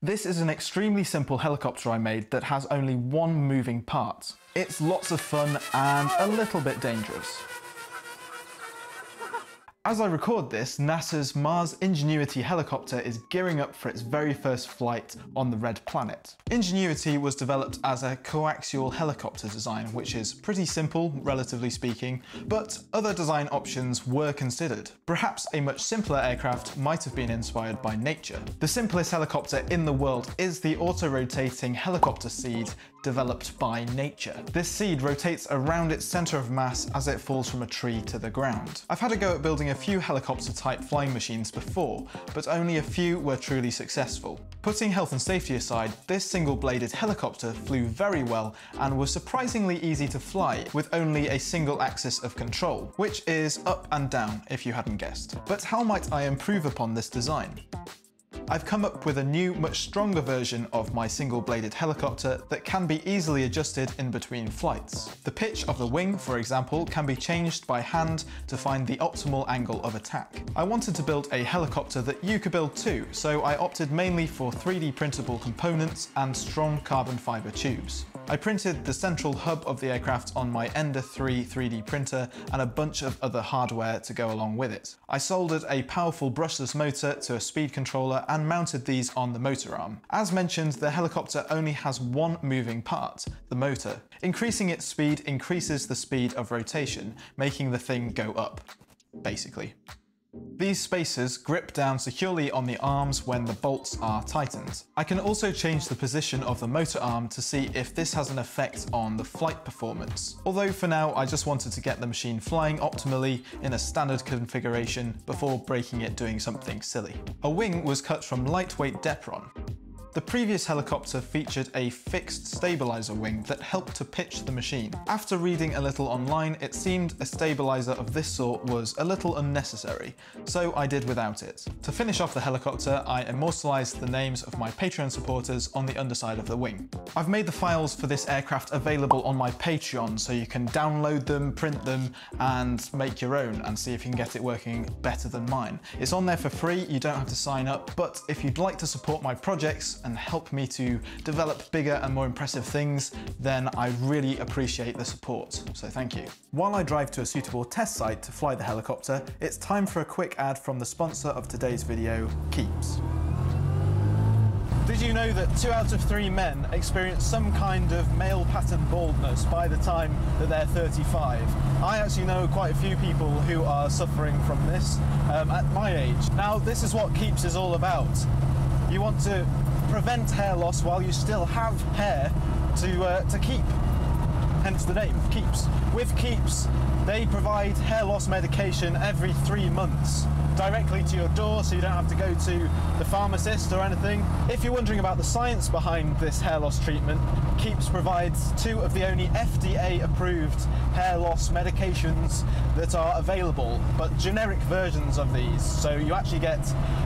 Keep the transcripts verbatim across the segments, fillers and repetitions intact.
This is an extremely simple helicopter I made that has only one moving part. It's lots of fun and a little bit dangerous. As I record this, NASA's Mars Ingenuity helicopter is gearing up for its very first flight on the red planet. Ingenuity was developed as a coaxial helicopter design, which is pretty simple, relatively speaking, but other design options were considered. Perhaps a much simpler aircraft might have been inspired by nature. The simplest helicopter in the world is the auto-rotating helicopter seed developed by nature. This seed rotates around its center of mass as it falls from a tree to the ground. I've had a go at building a few helicopter-type flying machines before, but only a few were truly successful. Putting health and safety aside, this single-bladed helicopter flew very well and was surprisingly easy to fly with only a single axis of control, which is up and down if you hadn't guessed. But how might I improve upon this design? I've come up with a new, much stronger version of my single-bladed helicopter that can be easily adjusted in between flights. The pitch of the wing, for example, can be changed by hand to find the optimal angle of attack. I wanted to build a helicopter that you could build too, so I opted mainly for three D printable components and strong carbon fiber tubes. I printed the central hub of the aircraft on my Ender three three D printer and a bunch of other hardware to go along with it. I soldered a powerful brushless motor to a speed controller and mounted these on the motor arm. As mentioned, the helicopter only has one moving part, the motor. Increasing its speed increases the speed of rotation, making the thing go up, basically. These spacers grip down securely on the arms when the bolts are tightened. I can also change the position of the motor arm to see if this has an effect on the flight performance. Although for now I just wanted to get the machine flying optimally in a standard configuration before breaking it doing something silly. A wing was cut from lightweight Depron. The previous helicopter featured a fixed stabilizer wing that helped to pitch the machine. After reading a little online, it seemed a stabilizer of this sort was a little unnecessary, so I did without it. To finish off the helicopter, I immortalized the names of my Patreon supporters on the underside of the wing. I've made the files for this aircraft available on my Patreon, so you can download them, print them, and make your own and see if you can get it working better than mine. It's on there for free, you don't have to sign up, but if you'd like to support my projects and help me to develop bigger and more impressive things, then I really appreciate the support, so thank you. While I drive to a suitable test site to fly the helicopter, it's time for a quick ad from the sponsor of today's video, Keeps. Did you know that two out of three men experience some kind of male pattern baldness by the time that they're thirty-five? I actually know quite a few people who are suffering from this um, at my age. Now, this is what Keeps is all about. You want to prevent hair loss while you still have hair to, uh, to keep, hence the name, Keeps. With Keeps, they provide hair loss medication every three months directly to your door, so you don't have to go to the pharmacist or anything. If you're wondering about the science behind this hair loss treatment, Keeps provides two of the only F D A-approved hair loss medications that are available, but generic versions of these, so you actually get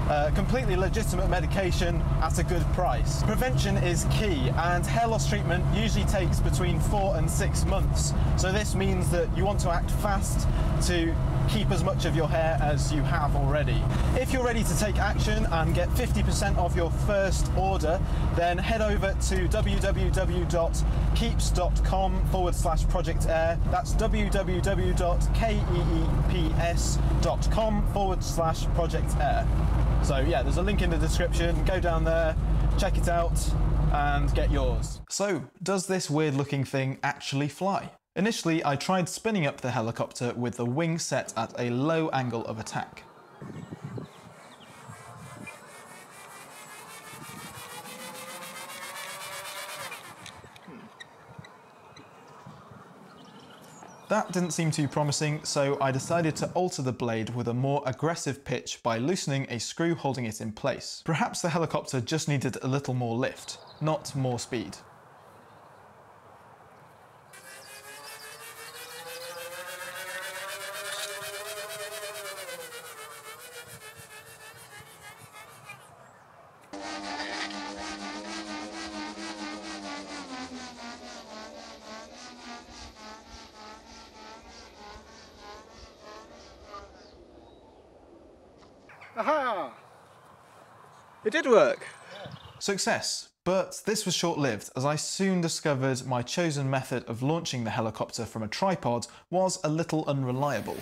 uh, completely legitimate medication at a good price. Prevention is key, and hair loss treatment usually takes between four and six months, so this means that you want to act fast to keep as much of your hair as you have already. If you're ready to take action and get fifty percent off your first order, then head over to www.keeps.com forward slash project air. That's www.keeps.com forward slash project air. So yeah, there's a link in the description. Go down there, check it out, and get yours. So, does this weird-looking thing actually fly? Initially, I tried spinning up the helicopter with the wing set at a low angle of attack. That didn't seem too promising, so I decided to alter the blade with a more aggressive pitch by loosening a screw holding it in place. Perhaps the helicopter just needed a little more lift, not more speed. Aha! It did work. Yeah. Success. But this was short-lived, as I soon discovered my chosen method of launching the helicopter from a tripod was a little unreliable.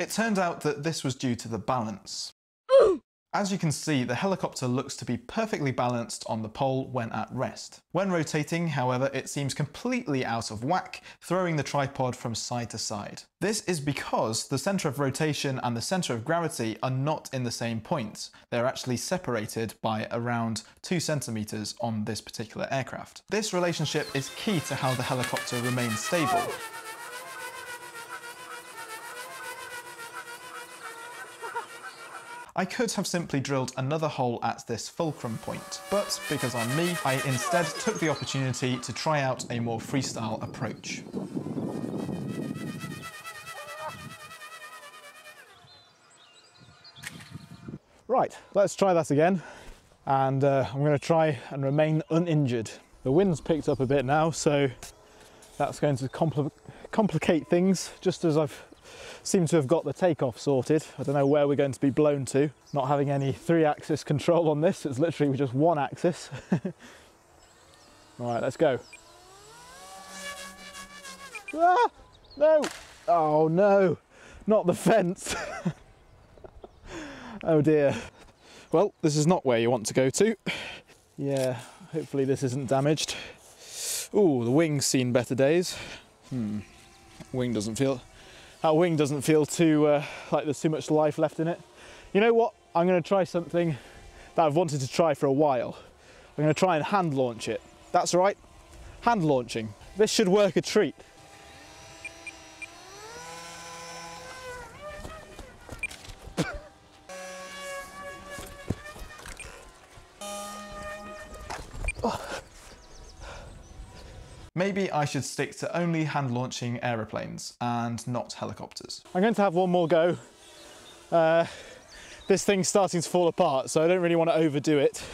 It turned out that this was due to the balance. As you can see, the helicopter looks to be perfectly balanced on the pole when at rest. When rotating, however, it seems completely out of whack, throwing the tripod from side to side. This is because the centre of rotation and the centre of gravity are not in the same point. They're actually separated by around two centimetres on this particular aircraft. This relationship is key to how the helicopter remains stable. I could have simply drilled another hole at this fulcrum point, but because I'm me, I instead took the opportunity to try out a more freestyle approach. Right, let's try that again, and uh, I'm going to try and remain uninjured. The wind's picked up a bit now, so that's going to compl- complicate things, just as I've seem to have got the takeoff sorted. I don't know where we're going to be blown to. Not having any three-axis control on this, it's literally just one axis. All right, let's go. Ah, no! Oh no, not the fence. Oh dear. Well, this is not where you want to go to. Yeah, hopefully this isn't damaged. Ooh, the wing's seen better days. Hmm, wing doesn't feel... That wing doesn't feel too uh, like there's too much life left in it. You know what? I'm going to try something that I've wanted to try for a while. I'm going to try and hand launch it. That's right, hand launching. This should work a treat. Maybe I should stick to only hand-launching aeroplanes and not helicopters. I'm going to have one more go. Uh, this thing's starting to fall apart, so I don't really want to overdo it.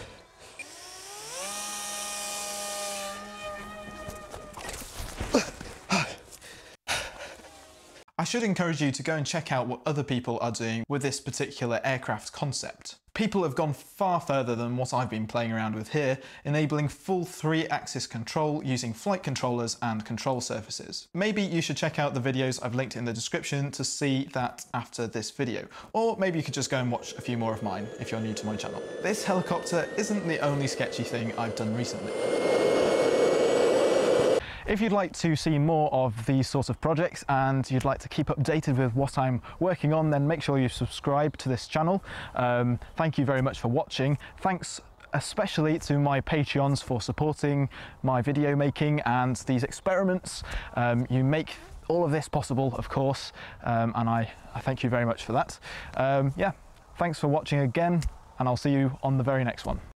I should encourage you to go and check out what other people are doing with this particular aircraft concept. People have gone far further than what I've been playing around with here, enabling full three-axis control using flight controllers and control surfaces. Maybe you should check out the videos I've linked in the description to see that after this video, or maybe you could just go and watch a few more of mine if you're new to my channel. This helicopter isn't the only sketchy thing I've done recently. If you'd like to see more of these sorts of projects and you'd like to keep updated with what I'm working on, then make sure you subscribe to this channel. Um, thank you very much for watching. Thanks especially to my Patreons for supporting my video making and these experiments. Um, you make all of this possible, of course, um, and I, I thank you very much for that. Um, yeah, thanks for watching again, and I'll see you on the very next one.